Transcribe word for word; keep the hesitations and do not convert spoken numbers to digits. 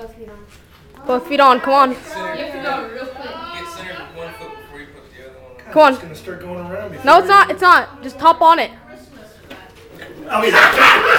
both feet on. Both feet on, come on. You have to go real quick. Get centered with one foot before you put the other one on. Come on. It's going to start going around. No, it's not. It's not. Just hop on it. Oh, yeah.